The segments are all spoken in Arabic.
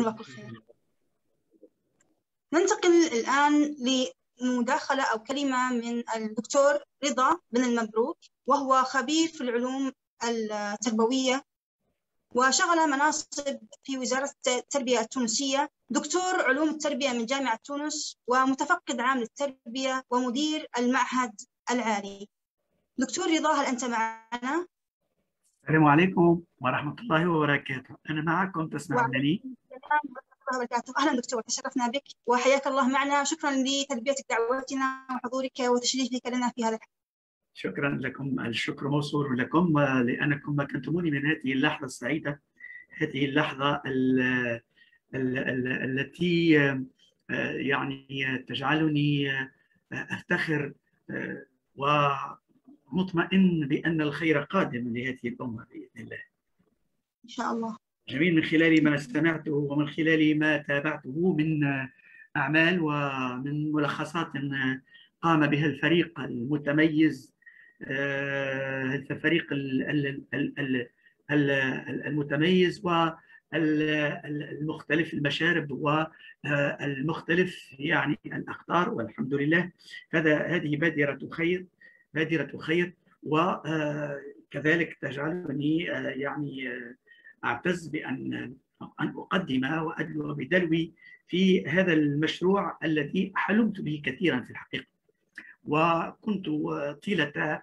جزاكم خير. ننتقل الآن لمداخلة أو كلمة من الدكتور رضا بن المبروك، وهو خبير في العلوم التربوية وشغل مناصب في وزارة التربية التونسية، دكتور علوم التربية من جامعة تونس ومتفقد عام للتربية ومدير المعهد العالي. دكتور رضا، هل أنت معنا؟ السلام عليكم ورحمة الله وبركاته، أنا معكم تسمعونني؟ أهلا دكتور، تشرفنا بك وحياك الله معنا، شكرا لتلبيتك دعوتنا وحضورك وتشريفك لنا في هذا الحديث. شكرا لكم، الشكر موصول لكم لأنكم مكنتموني من هذه اللحظة السعيدة، هذه اللحظة التي يعني تجعلني أفتخر ومطمئن بأن الخير قادم لهذه الأمة بإذن الله. إن شاء الله. جميل، من خلال ما سمعته ومن خلال ما تابعته من أعمال ومن ملخصات قام بها الفريق المتميز، الفريق المتميز والمختلف المشارب والمختلف يعني الأقطار، والحمد لله هذه بادرة خير، بادرة خير، وكذلك تجعلني يعني أعتز بأن أقدم وأدلو بدلوي في هذا المشروع الذي حلمت به كثيرا في الحقيقة، وكنت طيلة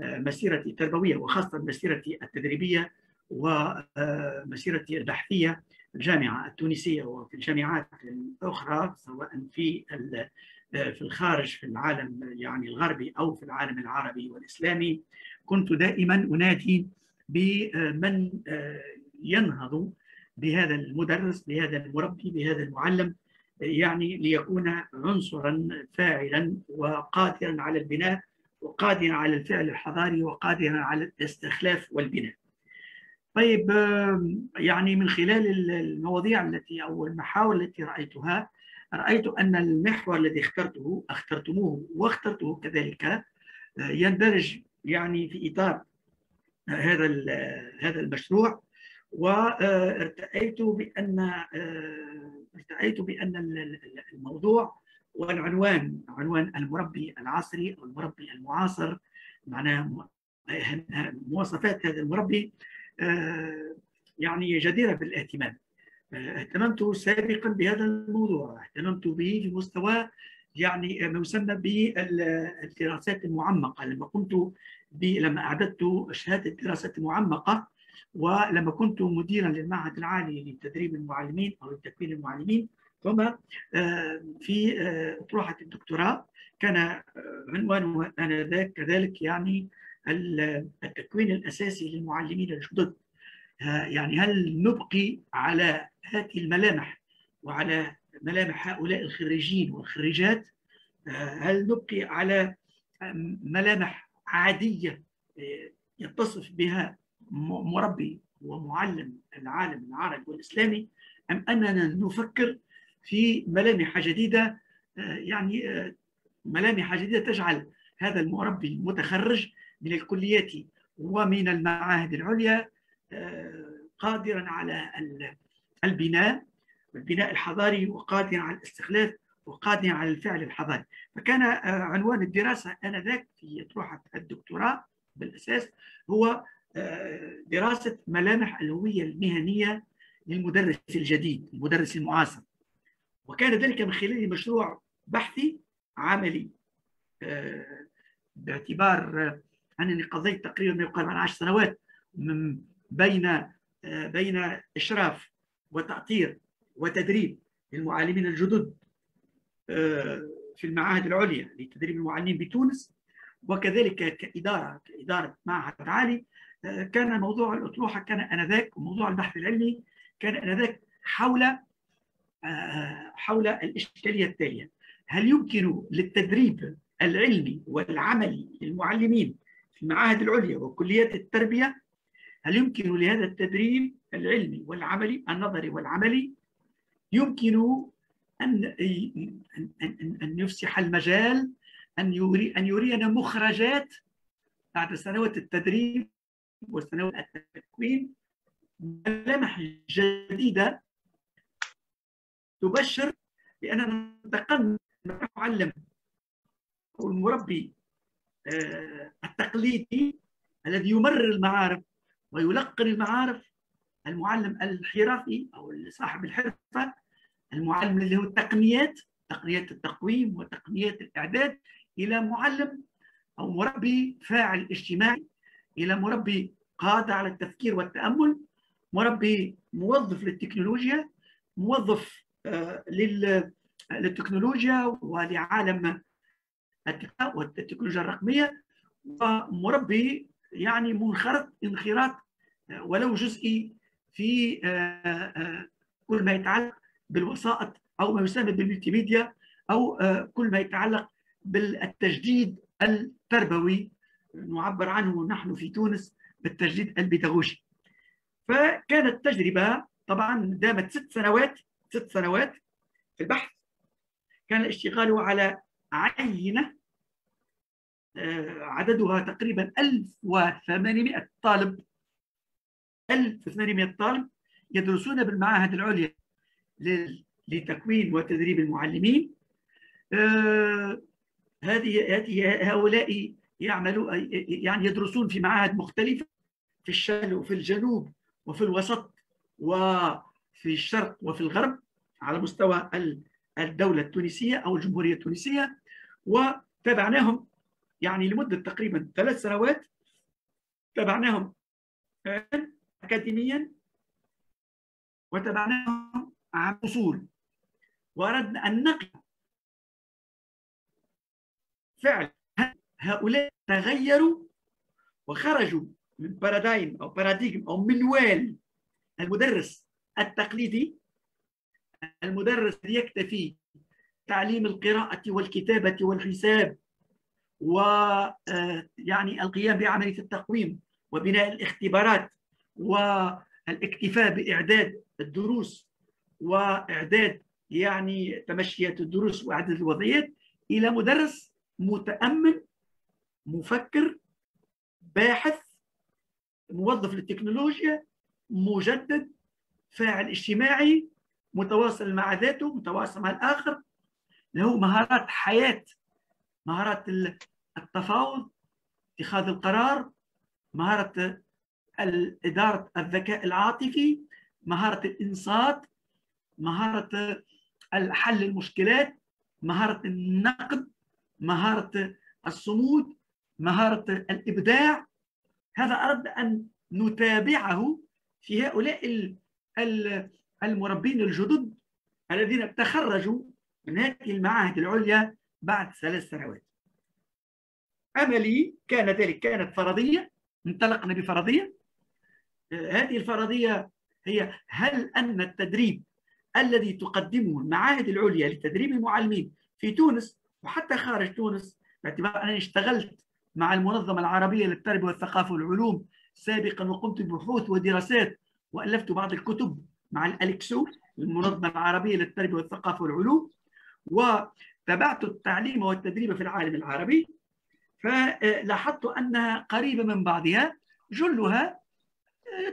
مسيرتي التربوية وخاصة مسيرتي التدريبية ومسيرتي البحثية في الجامعة التونسية وفي الجامعات الأخرى، سواء في الخارج في العالم يعني الغربي أو في العالم العربي والإسلامي، كنت دائما أنادي بمن ينهض بهذا المدرس، بهذا المربي، بهذا المعلم، يعني ليكون عنصرا فاعلا وقادرا على البناء وقادرا على الفعل الحضاري وقادرا على الاستخلاف والبناء. طيب، يعني من خلال المواضيع التي أو المحاور التي رأيتها، رأيت أن المحور الذي اخترتموه كذلك يندرج يعني في إطار هذا المشروع، وارتأيت بأن الموضوع والعنوان المربي العصري أو المربي المعاصر، معناها مواصفات هذا المربي يعني جديرة بالاهتمام. اهتممت سابقا بهذا الموضوع، اهتممت به في مستوى يعني ما يسمى بالدراسات المعمقة، لما أعددت شهادة الدراسات المعمقة، ولما كنت مديرا للمعهد العالي لتدريب المعلمين أو لتكوين المعلمين، ثم في أطروحة الدكتوراه كان عنوانه آنذاك كذلك يعني التكوين الأساسي للمعلمين الجدد، يعني هل نبقي على هذه الملامح وعلى ملامح هؤلاء الخريجين والخريجات، هل نبقي على ملامح عادية يتصف بها مربي ومعلم العالم العربي والإسلامي، أم أننا نفكر في ملامح جديدة، يعني ملامح جديدة تجعل هذا المربي المتخرج من الكليات ومن المعاهد العليا قادرا على البناء الحضاري وقادرا على الاستخلاف وقادرا على الفعل الحضاري. فكان عنوان الدراسة آنذاك في أطروحة الدكتوراه بالأساس هو دراسة ملامح الهوية المهنية للمدرس الجديد، المدرس المعاصر، وكان ذلك من خلال مشروع بحثي عملي، باعتبار أنني قضيت تقريبا ما يقارب 10 سنوات بين إشراف وتأطير وتدريب للمعلمين الجدد في المعاهد العليا لتدريب المعلمين بتونس، وكذلك كإدارة معهد عالي. كان موضوع الأطروحة كان آنذاك، وموضوع البحث العلمي كان آنذاك حول الإشكالية التالية: هل يمكن للتدريب العلمي والعملي للمعلمين في المعاهد العليا وكليات التربية، هل يمكن لهذا التدريب العلمي والعملي النظري والعملي يمكن أن يفسح المجال، أن يرينا مخرجات بعد سنوات التدريب وسنوات التكوين، ملامح جديدة تبشر بأننا انتقلنا من المعلم أو المربي التقليدي الذي يمرر المعارف ويلقن المعارف، المعلم الحرفي أو صاحب الحرفة، المعلم اللي هو التقنيات، تقنيات التقويم وتقنيات الإعداد، إلى معلم أو مربي فاعل اجتماعي، إلى مربي قادر على التفكير والتأمل، مربي موظف للتكنولوجيا، موظف للتكنولوجيا ولعالم والتكنولوجيا الرقمية، ومربي يعني منخرط انخراط ولو جزئي في كل ما يتعلق بالوسائط أو ما يسمى بالملتي ميديا أو كل ما يتعلق بالتجديد التربوي، نعبر عنه نحن في تونس بالتجديد البيداغوجي. فكانت تجربة طبعا دامت 6 سنوات في البحث. كان الاشتغال على عينة عددها تقريبا 1800 طالب، 1800 طالب يدرسون بالمعاهد العليا لتكوين وتدريب المعلمين. هؤلاء يعملوا يعني يدرسون في معاهد مختلفة في الشمال وفي الجنوب وفي الوسط وفي الشرق وفي الغرب على مستوى الدولة التونسية أو الجمهورية التونسية، وتابعناهم يعني لمدة تقريبا 3 سنوات، تابعناهم أكاديميا وتابعناهم عن أصول، وأردنا أن نقل فعلا هؤلاء تغيروا وخرجوا من بارادايم أو باراديجم أو منوال المدرس التقليدي، المدرس يكتفي تعليم القراءة والكتابة والحساب ويعني القيام بعملية التقويم وبناء الاختبارات والاكتفاء بإعداد الدروس وإعداد يعني تمشيات الدروس وإعداد الوضعيات، إلى مدرس متأمل مفكر باحث موظف للتكنولوجيا مجدد فاعل اجتماعي متواصل مع ذاته متواصل مع الآخر، له مهارات حياة، مهارات التفاوض، اتخاذ القرار، مهارة إدارة الذكاء العاطفي، مهارة الإنصات، مهارة حل المشكلات، مهارة النقد، مهارة الصمود، مهارة الإبداع. هذا أردنا أن نتابعه في هؤلاء المربين الجدد الذين تخرجوا من هذه المعاهد العليا بعد 3 سنوات. عملي كان ذلك، كانت فرضية، انطلقنا بفرضية. هذه الفرضية هي: هل أن التدريب الذي تقدمه المعاهد العليا لتدريب المعلمين في تونس وحتى خارج تونس، باعتبار أنني اشتغلت مع المنظمة العربية للتربية والثقافة والعلوم سابقا وقمت ببحوث ودراسات وألفت بعض الكتب مع الألكسو المنظمة العربية للتربية والثقافة والعلوم، وتابعت التعليم والتدريب في العالم العربي، فلاحظت أنها قريبة من بعضها، جلها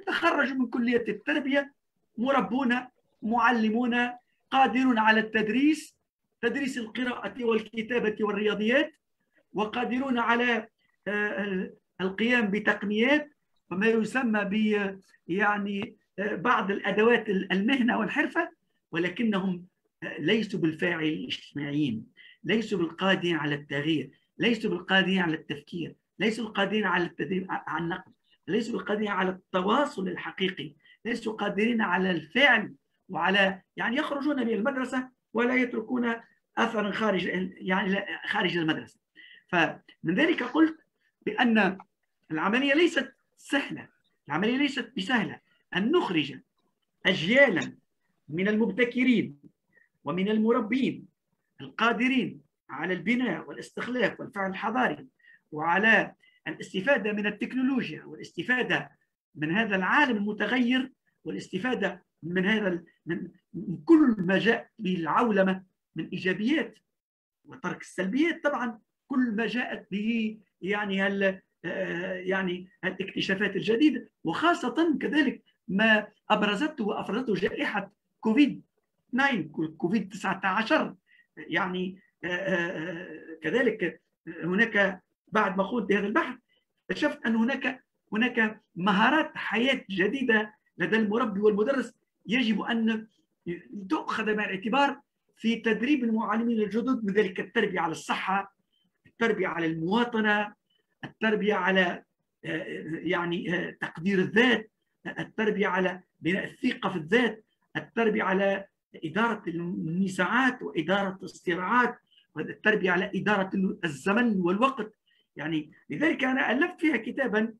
تخرجوا من كلية التربية مربون معلمون قادرون على التدريس، تدريس القراءة والكتابة والرياضيات، وقادرون على القيام بتقنيات وما يسمى يعني بعض الأدوات المهنة والحرفة، ولكنهم ليسوا بالفاعل الاجتماعيين، ليسوا بالقادرين على التغيير، ليسوا بالقادرين على التفكير، ليسوا بالقادرين على التدريب على النقد، ليسوا بالقادرين على التواصل الحقيقي، ليسوا قادرين على الفعل وعلى يعني يخرجون من المدرسة ولا يتركون أثرا خارج المدرسة. فمن ذلك قلت بأن العملية ليست سهلة، العملية ليست بسهلة، أن نخرج أجيالا من المبتكرين ومن المربين القادرين على البناء والاستخلاف والفعل الحضاري وعلى الاستفادة من التكنولوجيا والاستفادة من هذا العالم المتغير والاستفادة من هذا من كل ما جاء بالعولمة من إيجابيات وترك السلبيات، طبعا كل ما جاءت به يعني الاكتشافات الجديدة، وخاصة كذلك ما أبرزته وأفرزته جائحة كوفيد 9 كوفيد 19. يعني كذلك هناك بعد ما قمت بهذا البحث اكتشفت ان هناك مهارات حياه جديده لدى المربي والمدرس يجب ان تؤخذ بعين الاعتبار في تدريب المعلمين الجدد، من ذلك التربيه على الصحه، التربيه على المواطنه، التربيه على يعني تقدير الذات، التربيه على بناء الثقه في الذات، التربيه على اداره النزاعات واداره الصراعات، التربيه على اداره الزمن والوقت. يعني لذلك انا الفت فيها كتابا،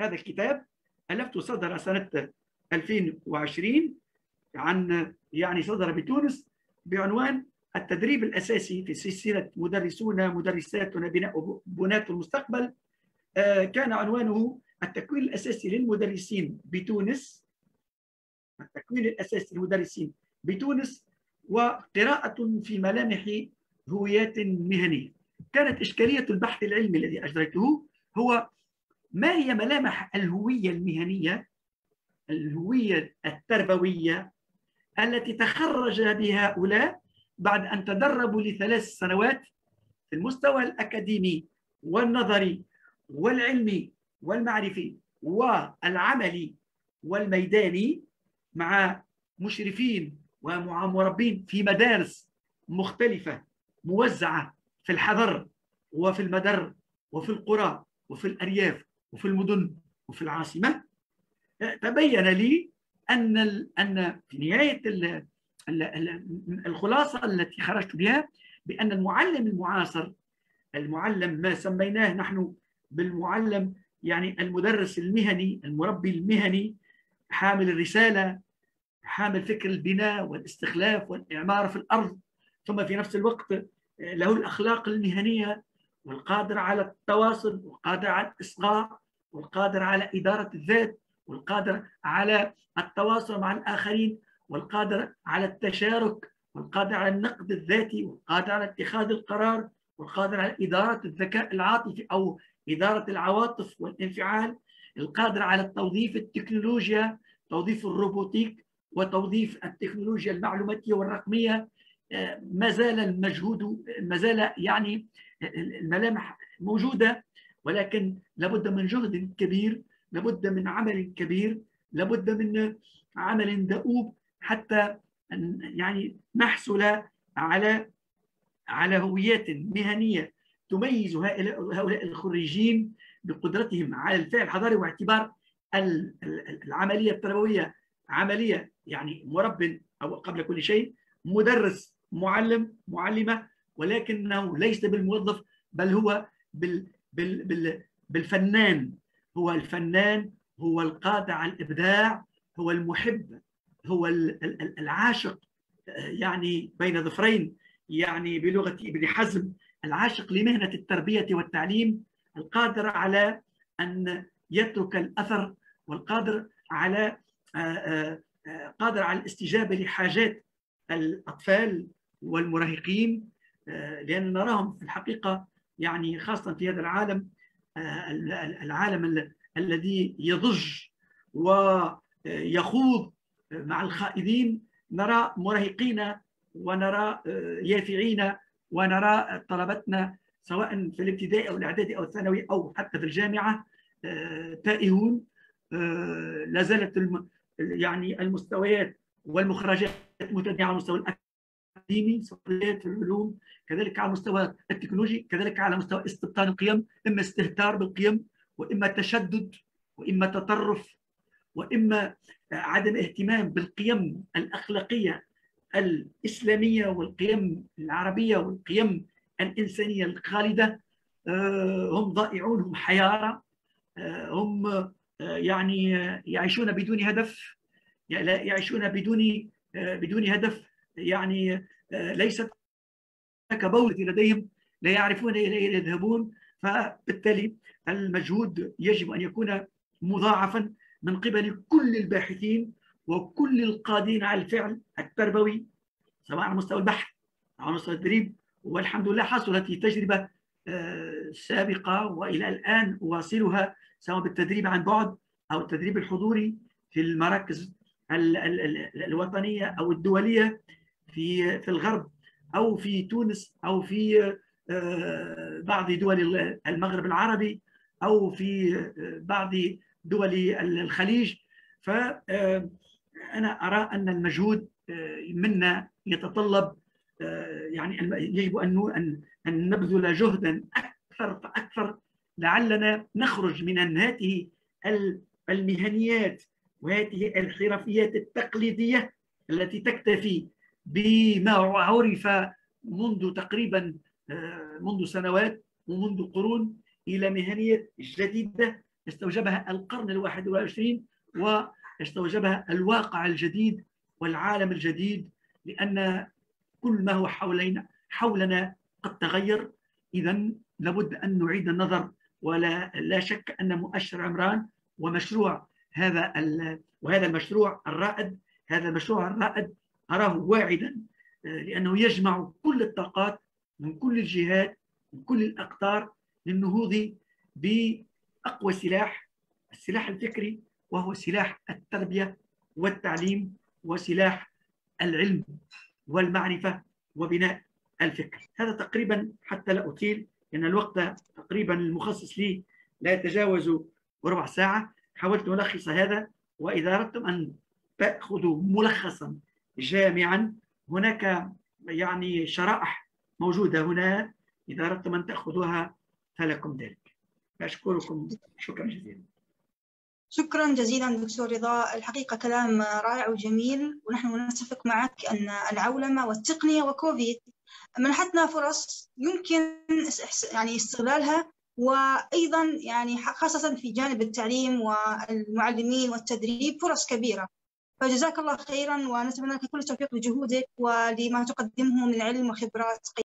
هذا الكتاب الفته صدر سنه 2020 عن يعني صدر بتونس بعنوان التدريب الاساسي في سلسله مدرسون مدرساتنا بناة المستقبل. كان عنوانه التكوين الاساسي للمدرسين بتونس، التكوين الاساسي للمدرسين بتونس وقراءة في ملامح هويات مهنية. كانت إشكالية البحث العلمي الذي أجريته هو ما هي ملامح الهوية المهنية، الهوية التربوية التي تخرج بها هؤلاء بعد أن تدربوا ل3 سنوات في المستوى الأكاديمي والنظري والعلمي والمعرفي والعملي والميداني مع مشرفين ومع مربين في مدارس مختلفة موزعة في الحضر وفي المدر وفي القرى وفي الأرياف وفي المدن وفي العاصمة. تبين لي أن في نهاية الخلاصة التي خرجت بها بأن المعلم المعاصر، المعلم ما سميناه نحن بالمعلم يعني المدرس المهني، المربي المهني، حامل الرسالة، حامل فكر البناء والاستخلاف والإعمار في الأرض، ثم في نفس الوقت له الأخلاق المهنية والقادر على التواصل والقادر على الإصغاء والقادر على إدارة الذات والقادر على التواصل مع الآخرين والقادر على التشارك والقادر على النقد الذاتي والقادر على اتخاذ القرار والقادر على إدارة الذكاء العاطفي أو إدارة العواطف والانفعال، القادر على توظيف التكنولوجيا، توظيف الروبوتيك وتوظيف التكنولوجيا المعلوماتية والرقمية. ما زال المجهود، ما زال يعني الملامح موجودة، ولكن لابد من جهد كبير، لابد من عمل كبير، لابد من عمل دؤوب حتى يعني نحصل على هويات مهنية تميز هؤلاء الخريجين بقدرتهم على الفعل الحضاري واعتبار العملية التربوية عملية يعني مرب أو قبل كل شيء مدرس، معلم، معلمة، ولكنه ليس بالموظف بل هو بالفنان. هو الفنان، هو القادر على الإبداع، هو المحب، هو العاشق يعني بين ظفرين، يعني بلغة ابن حزم العاشق لمهنة التربية والتعليم، القادر على أن يترك الأثر والقادر على قادر على الاستجابة لحاجات الأطفال والمراهقين، لأن نراهم في الحقيقة يعني خاصة في هذا العالم، العالم الذي يضج ويخوض مع الخائضين، نرى مراهقين ونرى يافعين ونرى طلبتنا سواء في الابتدائي أو الإعدادي أو الثانوي أو حتى في الجامعة تائهون. لا زالت يعني المستويات والمخرجات متنوعة على المستوى الأكاديمي، مستويات العلوم، كذلك على المستوى التكنولوجي، كذلك على مستوى استبطان القيم، إما استهتار بالقيم وإما تشدد وإما تطرف وإما عدم اهتمام بالقيم الأخلاقية الإسلامية والقيم العربية والقيم الإنسانية الخالدة. هم ضائعون، هم حيارى، هم يعني يعيشون بدون هدف، يعيشون بدون هدف، يعني ليست هناك بول لديهم، لا يعرفون إليه يذهبون. فبالتالي المجهود يجب أن يكون مضاعفا من قبل كل الباحثين وكل القادرين على الفعل التربوي سواء على مستوى البحث أو على مستوى التدريب. والحمد لله حصلت تجربة سابقة وإلى الآن أواصلها سواء بالتدريب عن بعد أو التدريب الحضوري في المراكز الوطنية أو الدولية في الغرب أو في تونس أو في بعض دول المغرب العربي أو في بعض دول الخليج. فأنا أرى أن المجهود منا يتطلب يعني يجب أن نبذل جهدا أكثر فأكثر لعلنا نخرج من هذه المهنيات وهذه الحرفيات التقليدية التي تكتفي بما عرف منذ تقريبا منذ سنوات ومنذ قرون إلى مهنية جديدة استوجبها القرن الواحد والعشرين واستوجبها الواقع الجديد والعالم الجديد، لأن كل ما هو حولنا قد تغير. إذا لابد أن نعيد النظر، ولا لا شك أن مؤشر عمران ومشروع وهذا المشروع الرائد، هذا المشروع الرائد أراه واعدا، لأنه يجمع كل الطاقات من كل الجهات من كل الأقطار للنهوض بأقوى سلاح، السلاح الفكري، وهو سلاح التربية والتعليم وسلاح العلم والمعرفة وبناء الفكر. هذا تقريبا حتى لا أطيل لأن الوقت تقريبا المخصص لي لا يتجاوز ربع ساعة، حاولت ألخص هذا. وإذا أردتم أن تأخذوا ملخصا جامعا هناك يعني شرائح موجودة هنا، إذا أردتم أن تأخذوها فلكم ذلك. أشكركم شكرا جزيلا. شكرا جزيلا دكتور رضا، الحقيقة كلام رائع وجميل، ونحن نتفق معك أن العولمة والتقنية وكوفيد منحتنا فرص يمكن يعني استغلالها، وأيضا يعني خاصة في جانب التعليم والمعلمين والتدريب فرص كبيرة. فجزاك الله خيرا، ونتمنى لك كل التوفيق لجهودك ولما تقدمه من علم وخبرات.